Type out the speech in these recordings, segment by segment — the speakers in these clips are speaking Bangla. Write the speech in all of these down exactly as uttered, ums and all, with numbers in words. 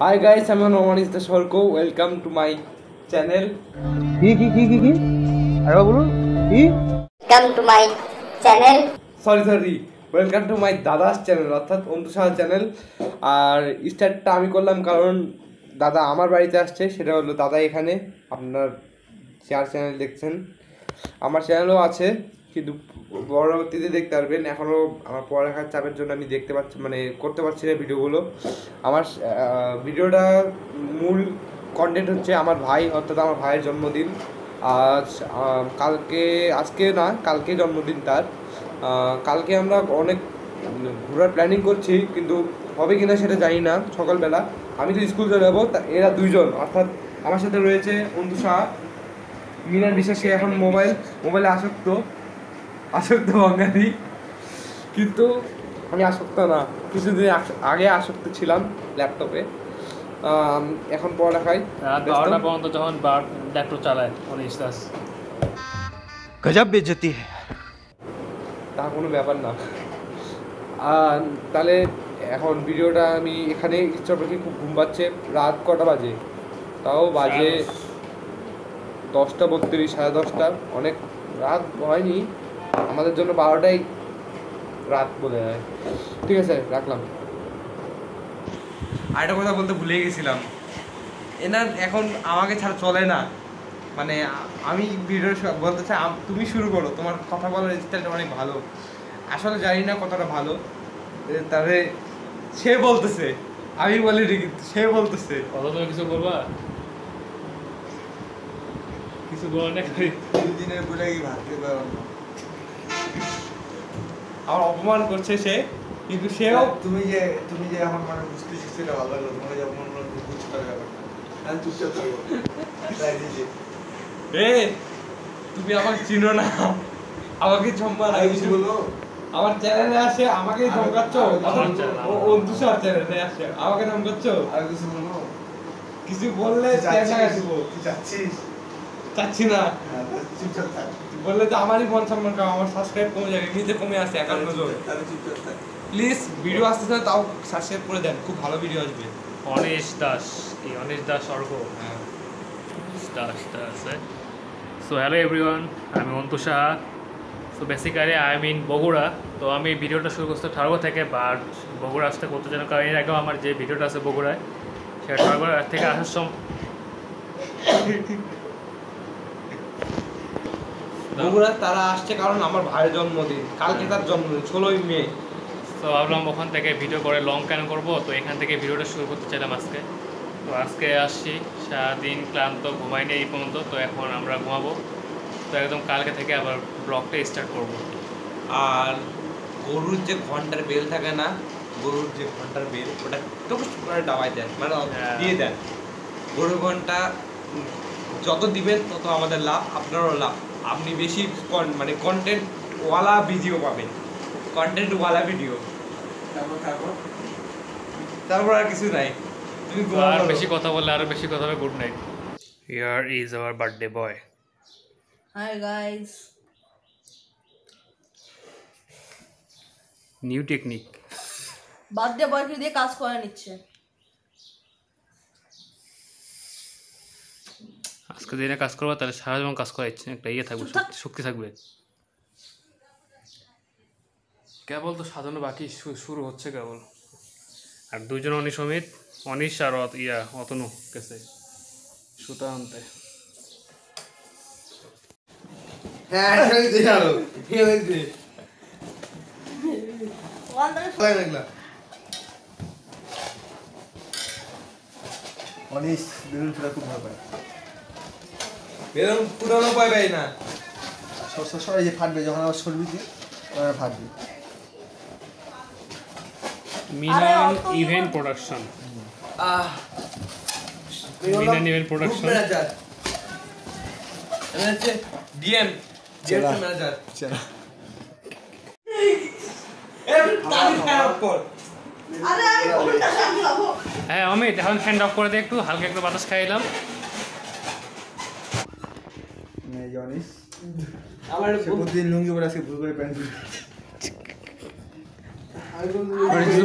Hi guys, I'm Norman is the Shorko. Welcome to my channel. Ki ki ki ki ki are bolu ki come to my channel. Sorry sorry welcome to my dada's channel অর্থাৎ অন্তু সাহা channel. আর স্টার্টটা আমি করলাম কারণ দাদা আমার বাড়িতে আসছে, সেটা হলো দাদা এখানে আপনার চার চ্যানেল দেখছেন, আমার চ্যানেলও আছে কিন্তু পরবর্তীতে দেখতে পারবেন। এখনও আমার পড়ালেখার চাপের জন্য আমি দেখতে পাচ্ছি মানে করতে পারছি না ভিডিওগুলো। আমার ভিডিওটা মূল কন্টেন্ট হচ্ছে আমার ভাই, অর্থাৎ আমার ভাইয়ের জন্মদিন আজ কালকে আজকে না কালকে জন্মদিন তার। কালকে আমরা অনেক ঘোরার প্ল্যানিং করছি কিন্তু হবে কি না সেটা জানি না। সকালবেলা আমি তো স্কুল চলে যাবো, এরা দুইজন অর্থাৎ আমার সাথে রয়েছে অন্তু সাহা, মিনার বিশ্বাস এখন মোবাইল মোবাইলে আসক্ত আসক্ত বাঙালি, কিন্তু আমি আসক্ত না, কিছুদিন আগে আসক্ত ছিলাম ল্যাপটপে, এখন পড়ালেখায় যখন ল্যাপটপ চালায় গজব বেজতি তা কোনো ব্যাপার না। তাহলে এখন ভিডিওটা আমি এখানে ইচ্ছা করছি, খুব ঘুম পাচ্ছে, রাত কটা বাজে তাও বাজে দশটা বত্রিশ সাড়ে দশটা, অনেক রাত হয়নি আমাদের জন্য, বারোটাই রাত বলে যায়। ঠিক আছে রাখলাম। আরেকটা কথা বলতে ভুলে গেছিলাম, এনার এখন আমাকে ছাড়া চলে না, মানে আমি ভিডিও বলতে চাই তুমি শুরু করো, তোমার কথা বলার স্টাইলটা অনেক ভালো, আসলে জানি না কতটা ভালো, তাহলে সে বলতেছে আমি বলি কিন্তু সে বলতেছে কত তুমি কিছু বলবা কিছু বল না দিনের বলে কি ভাবতে পারো না। আর অপমান করছে সে কিন্তু সেও তুমি যে তুমি যে এখন মানে বুঝতে শিখছিলে ভালো লাগলো, তোমার যে অপমান বুঝতে পারবে না, আমি চুপচাপ থাকবো। এ তুমি আমাকে চিনো না, আমাকে সম্মান আগে কিছু বলো, আমার চ্যানেলে আসে আমাকে ধমকাচ্ছ, অন্তু সাহা চ্যানেলে আসে আমাকে ধমকাচ্ছ, আর কিছু বলো, কিছু বললে চাচ্ছিস চাচ্ছি না চুপচাপ থাক, বললে তো আমারই মন সম্মান কম, আমার সাবস্ক্রাইব কমে যাবে, নিজে কমে আসে একান্ন জন, প্লিজ ভিডিও আসতেছে না তাও সাবস্ক্রাইব করে দেন, খুব ভালো ভিডিও আসবে। অনেশ দাস এই অনেশ দাস অর্ঘ হ্যাঁ Das Das so hello everyone, আমি অন্তু সাহা। তো বেসিক্যালি আই মিন বগুড়া, তো আমি ভিডিওটা শুরু করতে ঠাড়গড় থেকে, বাট বগুড়া আসতে কত যেন কারণ এর আগেও আমার যে ভিডিওটা আছে বগুড়ায় সেটা ঠাড়গড় থেকে আসার সময় বগুড়া তারা আসছে কারণ আমার ভাইয়ের জন্মদিন, কালকে তার জন্মদিন ষোলোই মে, তো ভাবলাম ওখান থেকে ভিডিও করে লং কেন করবো, তো এখান থেকে ভিডিওটা শুরু করতে চাইলাম আজকে। তো আজকে আসছি সারাদিন ক্লান্ত, ঘুমাই নেই এই পর্যন্ত, তো এখন আমরা ঘুমাবো, তো একদম কালকে থেকে আবার ব্লগটা স্টার্ট করব। আর গরুর যে ঘন্টার বেল থাকে না, গরুর যে ঘন্টার বেল ওটা টুকুস করে দাবাই দেন মানে দিয়ে দেন, গরুর ঘন্টা যত দিবেন তত আমাদের লাভ, আপনারও লাভ, আপনি বেশি মানে কন্টেন্টওয়ালা ভিডিও পাবেন, কন্টেন্টওয়ালা ভিডিও। তারপর তারপর আর কিছু নাই, তুমি আর বেশি কথা বললে আরও বেশি কথা হবে। Good night. Here is our birthday boy. Hi guys, new technique birthday boy ke diye kaaj kore niche ajke dine kaaj korbo tale sara jibon kaaj kore ichhe ekta iye thakbe shukti thakbe kebol to sajano baki shuru hocche kebol ar duijon onisomit onish ar iya otonu kache suta ante ফাটবে যখন আবার সরবি ফাটবে। হ্যাঁ অমিত এখন ফ্যান অফ করে দিয়ে একটু হালকা একটু বাতাস খাইলাম।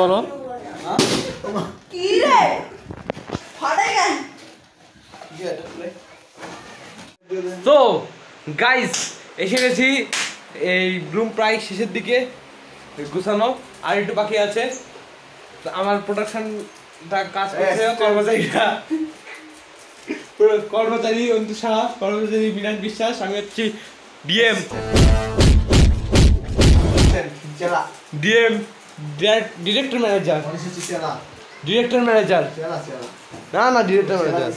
বলো তো গাইজ এসে গেছি এই রুম প্রায় শেষের দিকে গুছানো আর একটু বাকি আছে। আমার প্রোডাকশনটা কাজ করছে কর্মচারীরা, কর্মচারী অন্তু সাহা, কর্মচারী বিরাট বিশ্বাস, আমি হচ্ছি DM DM director manager director manager না না ডিরেক্টর ম্যানেজার।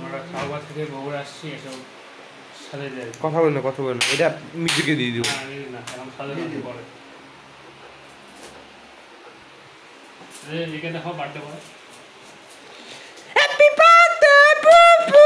আমরা খাওয়া থেকে বগুড়া আসছি, এসব সাথে যাই। কথা বল না কথা বল না, এটা মিউজিকে দিয়ে দিও। না না এখন সাথে দিয়ে পড়ে রে লিখে দাও বার্থডে বল। Happy birthday Pupu.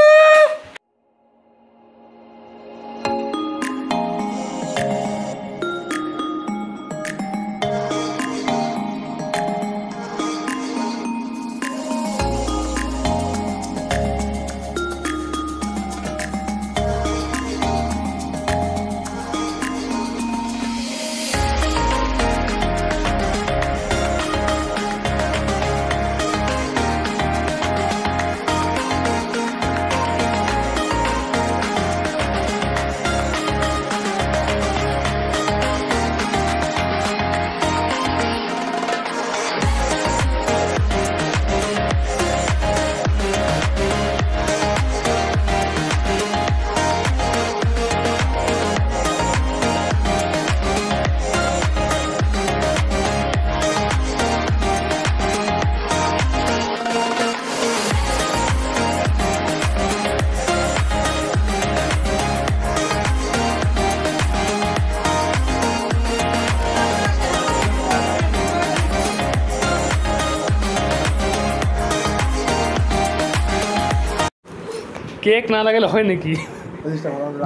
কেক না লাগালে হয় নাকি?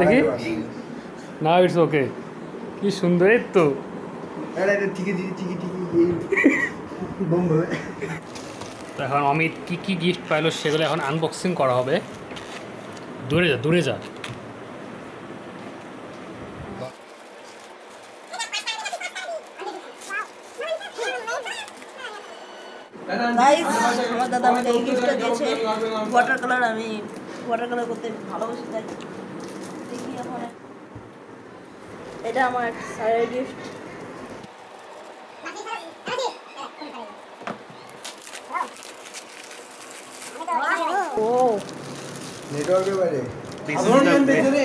দেখি না, ইটস ওকে। কি সুন্দর তো, এখন অমিত কি কি গিফট পাইলো সেগুলো এখন আনবক্সিং করা হবে। দূরে যা দূরে যা। দাদা আমাকে এই গিফটটা দিয়েছে, ওয়াটার কালার। আমি ওয়াটার কালার করতে ভালোবাসি, তাই দেখি আমার এটা আমার স্যারের গিফট। ও নেটওয়ার্কের বাইরে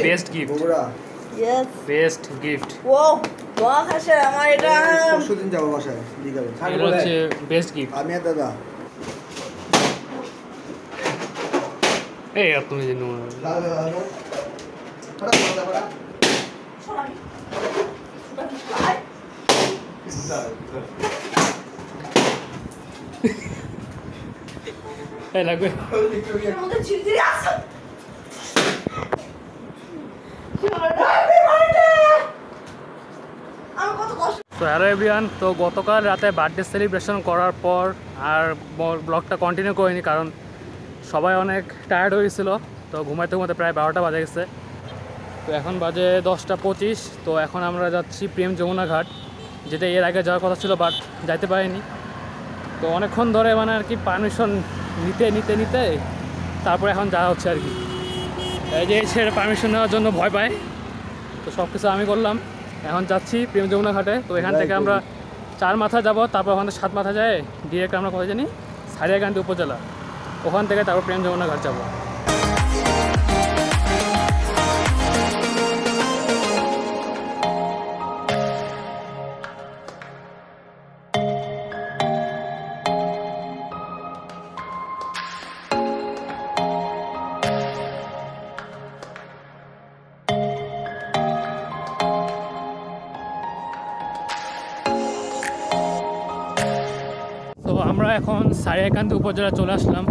best gift Bogura. Yes best gift. ও বাহ হাসে আমার এটা কতদিন যাব বাসায় বিকালে খাবো। হচ্ছে বেস্ট গিফট আমি আর দাদা। এই তুমি যে নো লাগবে তো। গতকাল রাতে বার্থডে সেলিব্রেশন করার পর আর ব্লগটা কন্টিনিউ করিনি, কারণ সবাই অনেক টায়ার্ড হয়েছিল। তো ঘুমাইতে ঘুমাতে প্রায় বারোটা বাজে গেছে। তো এখন বাজে দশটা পঁচিশ। তো এখন আমরা যাচ্ছি প্রেম যমুনা ঘাট, যেটা এর আগে যাওয়ার কথা ছিল বাট যাইতে পারিনি। তো অনেকক্ষণ ধরে মানে আর কি পারমিশন নিতে নিতে নিতে তারপরে এখন যাওয়া হচ্ছে আর কি। এই যে সে পারমিশন নেওয়ার জন্য ভয় পায়, তো সব কিছু আমি করলাম। এখন যাচ্ছি প্রেম যমুনা ঘাটে। তো এখান থেকে আমরা চার মাথা যাব, তারপর ওখান থেকে সাত মাথা যায় ডিরেক্ট আমরা কোথায় জানি, সারিয়াকান্দি উপজেলা। ওখান থেকে তারপর প্রেম যমুনা ঘাট যাবো। তো আমরা এখন সারিয়াকান্দি উপজেলা চলে আসলাম।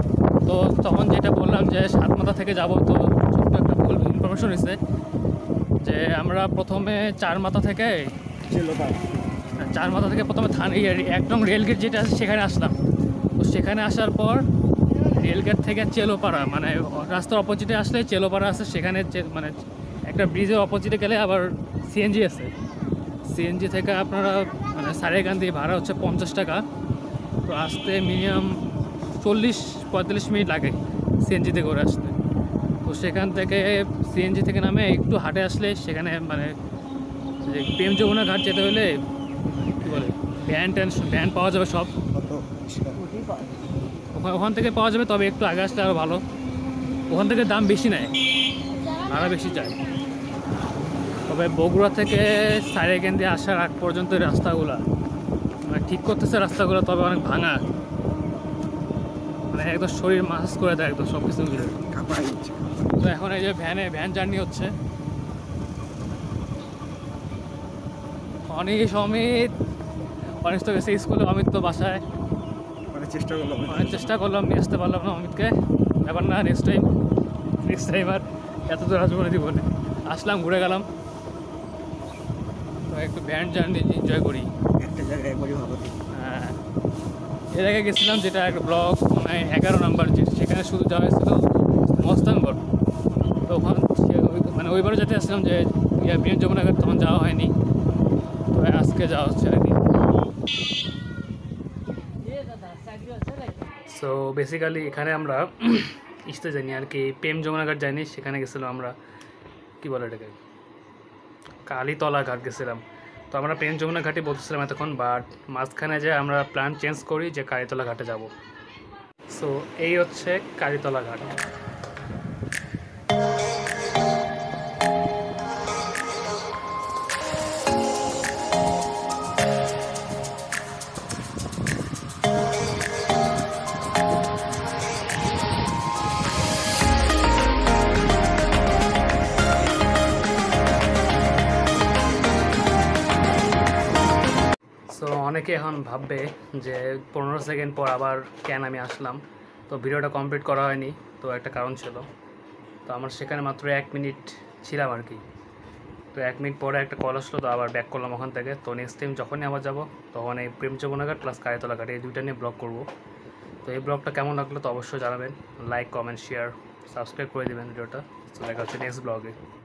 তো তখন যেটা বললাম যে সাত মাথা থেকে যাব, তো ছোট্ট একটা ভুল ইনফরমেশন হয়েছে যে আমরা প্রথমে চার মাথা থেকে চার মাথা থেকে প্রথমে থান একদম রেলগেট যেটা আছে সেখানে আসলাম। তো সেখানে আসার পর রেলগেট থেকে চেলোপাড়া মানে রাস্তার অপোজিটে আসলে চেলোপাড়া আছে, সেখানে মানে একটা ব্রিজের অপোজিটে গেলে আবার সিএনজি আছে। সিএনজি থেকে আপনারা মানে সারিয়াকান্দি ভাড়া হচ্ছে পঞ্চাশ টাকা। তো আসতে মিনিমাম চল্লিশ পঁয়তাল্লিশ মিনিট লাগে সিএনজিতে করে আসতে। তো সেখান থেকে সিএনজি থেকে নামে একটু হাটে আসলে সেখানে মানে প্রেম যমুনা ঘাট যেতে হলে কী বলে ভ্যান ট্যান ভ্যান পাওয়া যাবে সব, ওখান থেকে পাওয়া যাবে, তবে একটু আগে আসলে আরও ভালো। ওখান থেকে দাম বেশি নেয়, ভাড়া বেশি চায়। তবে বগুড়া থেকে সারিয়াকান্দি আসার আগ পর্যন্ত রাস্তাগুলো মানে ঠিক করতেছে রাস্তাগুলো, তবে অনেক ভাঙা, মানে একদম শরীর মাসাজ করে দেয় একদম সব কিছু মিলে। তো এখন এই যে ভ্যানে ভ্যান জার্নি হচ্ছে। অনেক অমিত অনেক তো গেছে স্কুলে, অমিত তো বাসায়, অনেক চেষ্টা করলাম অনেক চেষ্টা করলাম নিয়ে আসতে পারলাম না অমিতকে। এবার না, নেক্সট টাইম নেক্সট টাইম আর এত দূর আসবো না জীবনে। আসলাম, ঘুরে গেলাম, তো একটু ভ্যান জার্নি এনজয় করি একটা জায়গায় করি ভালো। হ্যাঁ, এর আগে গেছিলাম যেটা একটা ব্লক মানে এগারো নম্বর, সেখানে শুধু যাওয়া হয়েছিল মস্তানগড়। তো ওখান মানে ওইবারও যেতে আসছিলাম যে প্রিয় যমুনাগর, তখন যাওয়া হয়নি, তো আজকে যাওয়া হচ্ছে আর কি। সো বেসিক্যালি এখানে আমরা ইস্তে জানি আর কি, প্রেম যমুনাঘাট যাইনি, সেখানে গেছিলাম আমরা কী বলে এটাকে কালীতলা ঘাট গেছিলাম। তো আমরা প্রেম যমুনা ঘাটে বলতেছিলাম এতক্ষণ, বাট মাঝখানে যে আমরা প্ল্যান চেঞ্জ করি যে কালীতলা ঘাটে যাব। সো এই হচ্ছে কালীতলা ঘাট। সো অনেকে এখন ভাববে যে পনেরো সেকেন্ড পর আবার কেন আমি আসলাম, তো ভিডিওটা কমপ্লিট করা হয়নি, তো একটা কারণ ছিল। তো আমার সেখানে মাত্র এক মিনিট ছিলাম আর কি, তো এক মিনিট পরে একটা কল আসলো, তো আবার ব্যাক করলাম ওখান থেকে। তো নেক্সট টাইম যখনই আবার যাবো তখন এই প্রেম যমুনাঘাট প্লাস কারিতলা ঘাট এই দুইটা নিয়ে ব্লগ করব। তো এই ব্লগটা কেমন লাগলো তো অবশ্যই জানাবেন, লাইক কমেন্ট শেয়ার সাবস্ক্রাইব করে দেবেন ভিডিওটা। তো দেখা হচ্ছে নেক্সট ব্লগে।